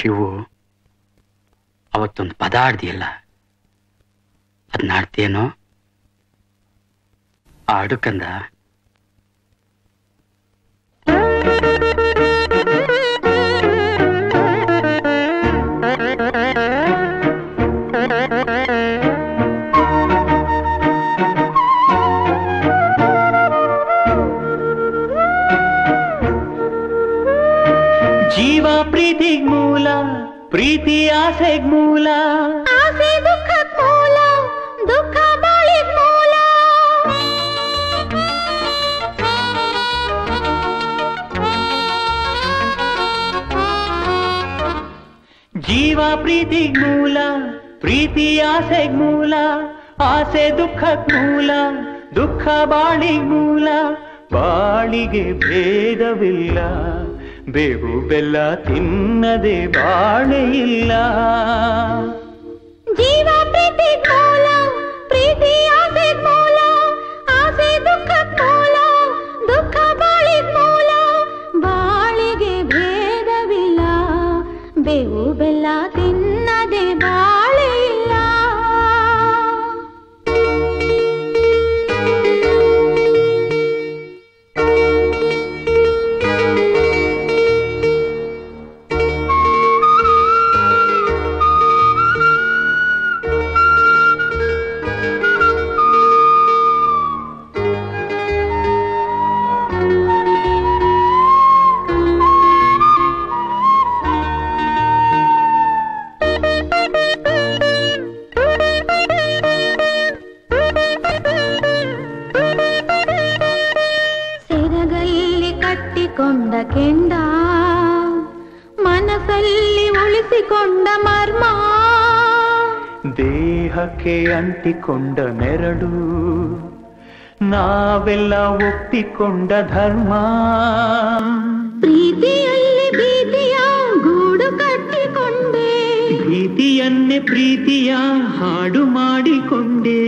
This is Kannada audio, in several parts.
ಶಿವು ಅವತ್ತೊಂದು ಪದ ಆಡ್ದಿಲ್ಲ, ಅದನ್ನ ಆಡ್ತೇನೋ? ಆಡು ಕಂದ. ಜೀವಾ ಪ್ರೀತಿಗ್ ಮೂಲ, ಪ್ರೀತಿ ಆಸೆಗ್ ಮೂಲ, ಆಸೆ ದುಃಖಕ್ ಮೂಲ, ದುಃಖ ಬಾಳಿಗ್ ಮೂಲ. ಜೀವಾ ಪ್ರೀತಿಗ್ ಮೂಲ, ಪ್ರೀತಿ ಆಸೆಗ್ ಮೂಲ, ಆಸೆ ದುಃಖಕ್ ಮೂಲ, ದುಃಖ ಬಾಳಿಗ್ ಮೂಲ. ಬಾಳಿಗೆ ಭೇದವಿಲ್ಲ, ಬೇವು ಬೆಲ್ಲ ತಿನ್ನದೆ ಬಾಳೆ ಇಲ್ಲ. ಜೀವ ಪ್ರೀತಿ ಮೂಲ, ಪ್ರೀತಿ ಆಸೆ ಮೂಲ, ಆಸೆ ದುಃಖ ಮೂಲ, ದುಃಖ ಬಾಳಿ ಮೂಲ. ಬಾಳಿಗೆ ಭೇದವಿಲ್ಲ, ಬೇವು ಬೆಲ್ಲ ತಿನ್ನದೆ ಬಾಳೆ ಇಲ್ಲ. ಕೆಂಡ ಮನಸ್ಸಲ್ಲಿ ಉಳಿಸಿಕೊಂಡ ಮರ್ಮ, ದೇಹಕ್ಕೆ ಅಂಟಿಕೊಂಡ ನೆರಳು, ನಾವೆಲ್ಲ ಒಪ್ಪಿಕೊಂಡ ಧರ್ಮ. ಪ್ರೀತಿಯಲ್ಲಿ ಭೀತಿಯ ಗೂಡು ಕಟ್ಟಿಕೊಂಡೆ, ಭೀತಿಯನ್ನೇ ಪ್ರೀತಿಯ ಹಾಡು ಮಾಡಿಕೊಂಡೆ.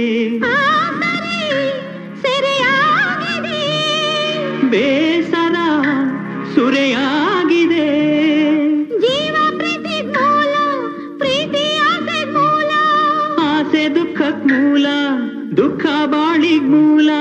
ಸೆರೆಯಾಗಿದೆ ಬೇಸರ ಸುರೆಯಾಗಿದೆ. ಜೀವ ಪ್ರೀತಿ ಮೂಲ, ಪ್ರೀತಿ ಆಸೆ ಮೂಲ, ಆಸೆ ದುಃಖಕ್ ಮೂಲ, ದುಃಖ ಬಾಳಿಗ್ ಮೂಲ.